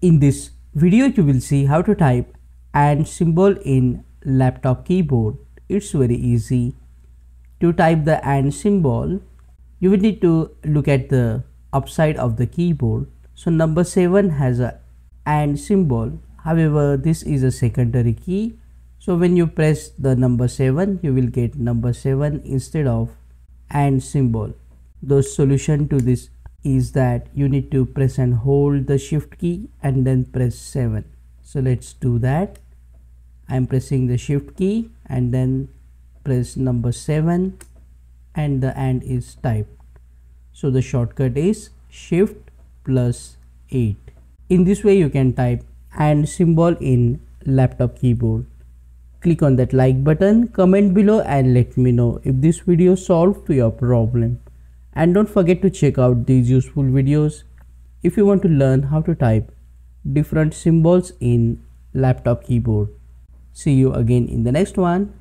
In this video you will see how to type & symbol in laptop keyboard. It's very easy. To type the & symbol, you will need to look at the upside of the keyboard. So number 7 has a & symbol, however this is a secondary key. So when you press the number 7, you will get number 7 instead of & symbol. The solution to this is that you need to press and hold the shift key and then press 7. So let's do that. I'm pressing the shift key and then press number 7 and the & is typed. So the shortcut is shift plus 8. In this way you can type & symbol in laptop keyboard. Click on that like button, comment below and let me know if this video solved your problem. And don't forget to check out these useful videos if you want to learn how to type different symbols in laptop keyboard. See you again in the next one.